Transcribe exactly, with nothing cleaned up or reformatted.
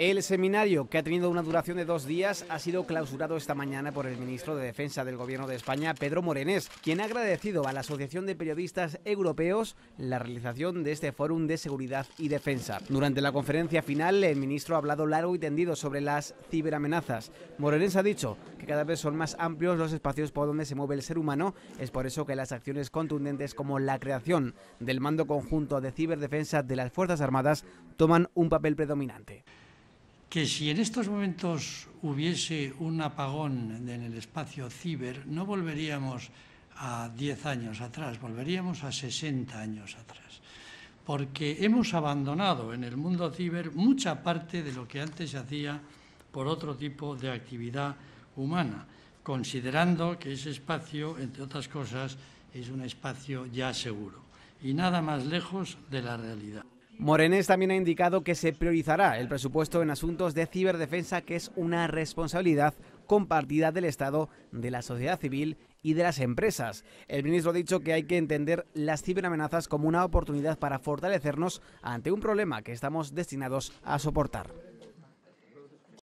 El seminario, que ha tenido una duración de dos días, ha sido clausurado esta mañana por el ministro de Defensa del Gobierno de España, Pedro Morenés, quien ha agradecido a la Asociación de Periodistas Europeos la realización de este Fórum de Seguridad y Defensa. Durante la conferencia final, el ministro ha hablado largo y tendido sobre las ciberamenazas. Morenés ha dicho que cada vez son más amplios los espacios por donde se mueve el ser humano. Es por eso que las acciones contundentes como la creación del Mando Conjunto de Ciberdefensa de las Fuerzas Armadas toman un papel predominante. Que si en estos momentos hubiese un apagón en el espacio ciber, no volveríamos a diez años atrás, volveríamos a sesenta años atrás, porque hemos abandonado en el mundo ciber mucha parte de lo que antes se hacía por otro tipo de actividad humana, considerando que ese espacio, entre otras cosas, es un espacio ya seguro y nada más lejos de la realidad. Morenés también ha indicado que se priorizará el presupuesto en asuntos de ciberdefensa, que es una responsabilidad compartida del Estado, de la sociedad civil y de las empresas. El ministro ha dicho que hay que entender las ciberamenazas como una oportunidad para fortalecernos ante un problema que estamos destinados a soportar.